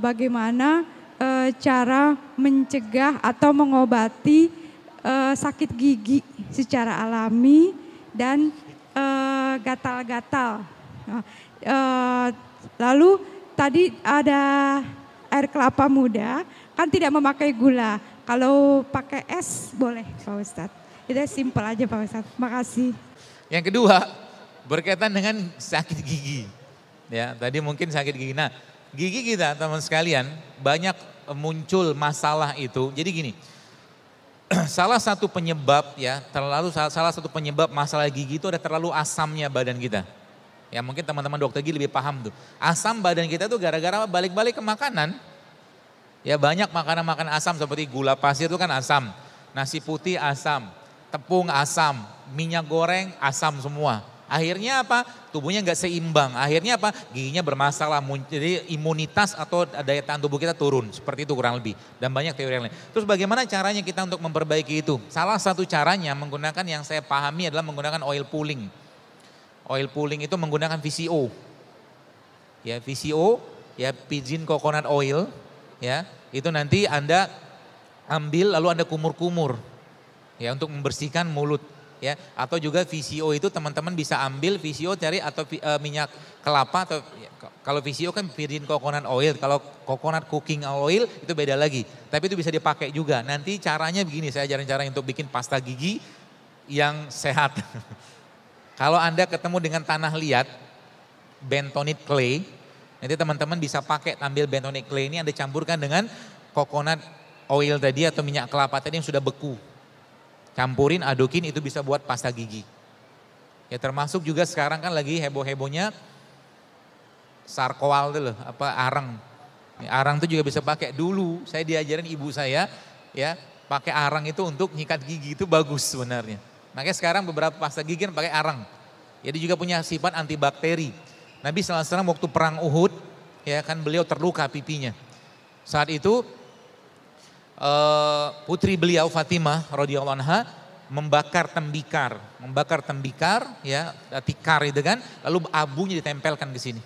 bagaimana cara mencegah atau mengobati sakit gigi secara alami dan gatal-gatal. Lalu tadi ada air kelapa muda, kan tidak memakai gula. Kalau pakai es boleh Pak Ustadz. Itu simpel aja Pak Ustadz. Makasih. Yang kedua berkaitan dengan sakit gigi. Ya, tadi mungkin sakit gigi. Nah, gigi kita teman sekalian banyak muncul masalah itu. Jadi gini. Salah satu penyebab ya, salah satu penyebab masalah gigi itu ada terlalu asamnya badan kita. Ya mungkin teman-teman dokter gigi lebih paham tuh. Asam badan kita tuh gara-gara balik-balik ke makanan. Ya banyak makanan-makanan asam seperti gula pasir itu kan asam. Nasi putih asam, tepung asam, minyak goreng asam semua. Akhirnya apa? Tubuhnya nggak seimbang. Akhirnya apa? Giginya bermasalah. Jadi imunitas atau daya tahan tubuh kita turun. Seperti itu kurang lebih. Dan banyak teori yang lain. Terus bagaimana caranya kita untuk memperbaiki itu? Salah satu caranya menggunakan yang saya pahami adalah menggunakan oil pulling. Oil pulling itu menggunakan VCO. Ya VCO, ya pigeon coconut oil. Ya itu nanti Anda ambil lalu Anda kumur-kumur. Ya untuk membersihkan mulut. Ya, atau juga VCO itu teman-teman bisa ambil VCO cari atau minyak kelapa atau ya, kalau VCO kan virgin coconut oil, kalau coconut cooking oil itu beda lagi. Tapi itu bisa dipakai juga. Nanti caranya begini, saya ajarin cara untuk bikin pasta gigi yang sehat. Kalau Anda ketemu dengan tanah liat bentonit clay, nanti teman-teman bisa pakai ambil bentonit clay ini Anda campurkan dengan coconut oil tadi atau minyak kelapa tadi yang sudah beku. Campurin, adukin, itu bisa buat pasta gigi. Ya termasuk juga sekarang kan lagi heboh-hebohnya sarkoal itu loh, apa arang. Arang itu juga bisa pakai. Dulu saya diajarin ibu saya ya pakai arang itu untuk nyikat gigi, itu bagus sebenarnya. Makanya sekarang beberapa pasta gigi kan pakai arang. Jadi juga punya sifat antibakteri. Nabi SAW waktu perang Uhud ya kan beliau terluka pipinya. Saat itu putri beliau Fatimah radhiyallahu anha membakar tembikar ya tikar itu kan, lalu abunya ditempelkan ke sini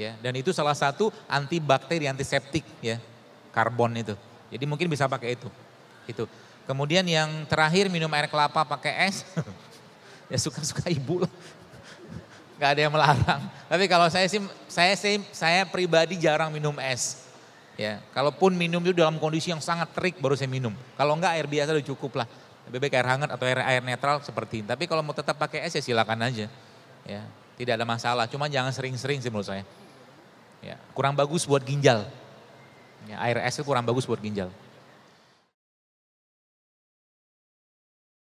ya, dan itu salah satu antibakteri antiseptik ya karbon itu, jadi mungkin bisa pakai itu. Kemudian yang terakhir minum air kelapa pakai es. Ya suka-suka ibu lah, nggak ada yang melarang. Tapi kalau saya pribadi jarang minum es. Ya, kalaupun minum itu dalam kondisi yang sangat terik baru saya minum. Kalau enggak air biasa udah cukup lah. Lebih baik air hangat atau air netral seperti ini. Tapi kalau mau tetap pakai es ya silakan aja. Ya, tidak ada masalah. Cuma jangan sering-sering sih menurut saya. Ya, kurang bagus buat ginjal. Ya, air es itu kurang bagus buat ginjal.